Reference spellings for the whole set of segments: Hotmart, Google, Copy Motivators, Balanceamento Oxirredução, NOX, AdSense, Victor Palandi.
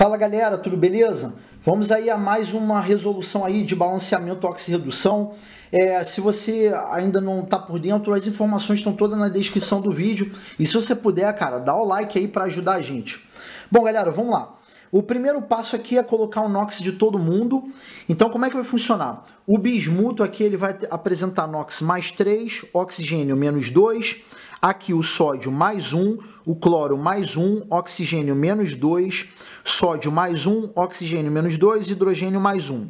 Fala galera, tudo beleza? Vamos aí a mais uma resolução aí de balanceamento oxirredução. Se você ainda não tá por dentro, as informações estão todas na descrição do vídeo. E se você puder, cara, dá o like aí para ajudar a gente. Bom, galera, vamos lá. O primeiro passo aqui é colocar o NOX de todo mundo. Então, como é que vai funcionar? O bismuto aqui ele vai apresentar NOX mais 3, oxigênio menos 2, aqui o sódio mais 1, o cloro mais 1, oxigênio menos 2, sódio mais 1, oxigênio menos 2, hidrogênio mais 1.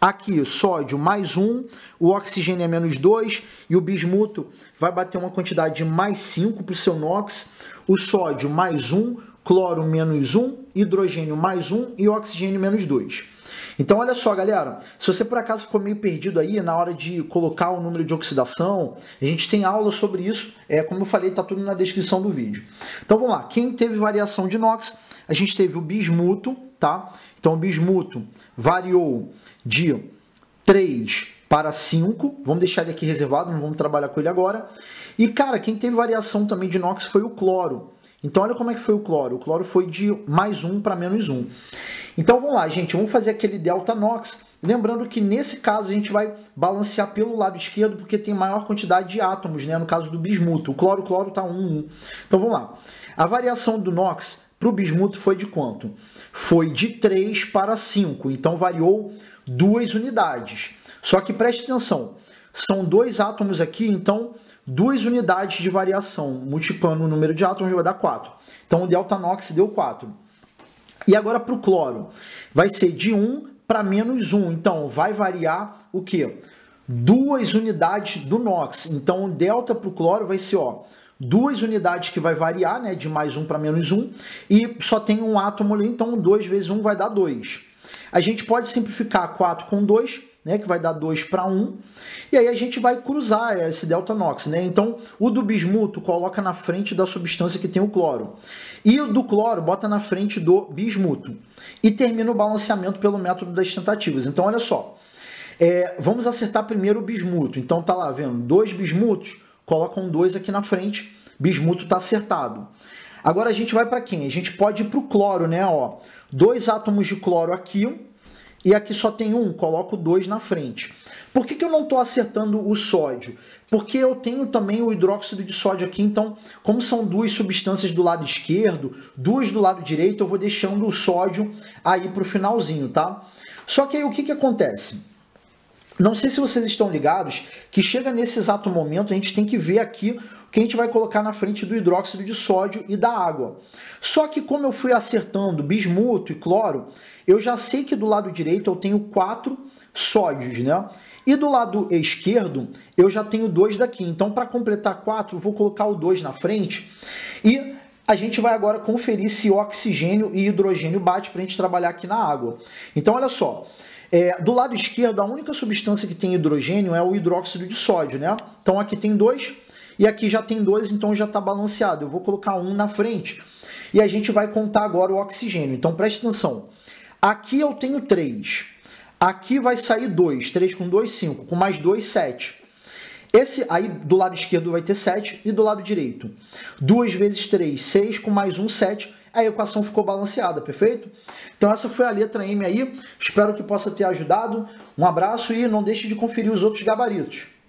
Aqui, sódio mais 1, o oxigênio é menos 2 e o bismuto vai bater uma quantidade de mais 5 para o seu NOX, o sódio mais 1, cloro menos 1, hidrogênio mais 1 e oxigênio menos 2. Então, olha só, galera, se você por acaso ficou meio perdido aí na hora de colocar o número de oxidação, a gente tem aula sobre isso, como eu falei, tá tudo na descrição do vídeo. Então, vamos lá, quem teve variação de NOX, a gente teve o bismuto, tá? Então, o bismuto variou de 3 para 5, vamos deixar ele aqui reservado, não vamos trabalhar com ele agora. E, cara, quem teve variação também de NOX foi o cloro. Então, olha como é que foi o cloro. O cloro foi de mais 1 para menos 1. Então, vamos lá, gente. Vamos fazer aquele delta NOX. Lembrando que, nesse caso, a gente vai balancear pelo lado esquerdo, porque tem maior quantidade de átomos, né? No caso do bismuto. O cloro está 1, 1. Então, vamos lá. A variação do NOX para o bismuto foi de quanto? Foi de 3 para 5. Então, variou 2 unidades. Só que, preste atenção. São 2 átomos aqui, então... 2 unidades de variação, multiplicando o número de átomos, vai dar 4. Então, o delta NOX deu 4. E agora, para o cloro, vai ser de 1 para menos 1. Então, vai variar o quê? 2 unidades do NOX. Então, o delta para o cloro vai ser, ó, 2 unidades que vai variar, né, de mais 1 para menos 1. E só tem um átomo ali, então 2 vezes 1 vai dar 2. A gente pode simplificar 4 com 2. Né, que vai dar 2 para 1, e aí a gente vai cruzar esse delta NOX, né? Então, o do bismuto coloca na frente da substância que tem o cloro, e o do cloro bota na frente do bismuto, e termina o balanceamento pelo método das tentativas. Então, olha só, vamos acertar primeiro o bismuto. Então, tá lá, vendo? 2 bismutos, colocam 2 aqui na frente, bismuto tá acertado. Agora a gente vai para quem? A gente pode ir para o cloro, né? Ó, 2 átomos de cloro aqui, e aqui só tem 1, coloco 2 na frente. Por que eu não estou acertando o sódio? Porque eu tenho também o hidróxido de sódio aqui, então, como são 2 substâncias do lado esquerdo, 2 do lado direito, eu vou deixando o sódio aí para o finalzinho, tá? Só que aí o que acontece? Não sei se vocês estão ligados, que chega nesse exato momento, a gente tem que ver aqui o que a gente vai colocar na frente do hidróxido de sódio e da água. Só que como eu fui acertando bismuto e cloro, eu já sei que do lado direito eu tenho 4 sódios, né? E do lado esquerdo eu já tenho 2 daqui. Então, para completar 4, eu vou colocar o 2 na frente. E a gente vai agora conferir se oxigênio e hidrogênio bate para a gente trabalhar aqui na água. Então, olha só. Do lado esquerdo, a única substância que tem hidrogênio é o hidróxido de sódio, né? Então, aqui tem 2. E aqui já tem 2, então já está balanceado. Eu vou colocar 1 na frente. E a gente vai contar agora o oxigênio. Então, preste atenção. Aqui eu tenho 3. Aqui vai sair 2. 3 com 2, 5. Com mais 2, 7. Esse aí do lado esquerdo vai ter 7. E do lado direito. 2 vezes 3, 6. Com mais 1, 7. A equação ficou balanceada, perfeito? Então, essa foi a letra M aí. Espero que possa ter ajudado. Um abraço e não deixe de conferir os outros gabaritos.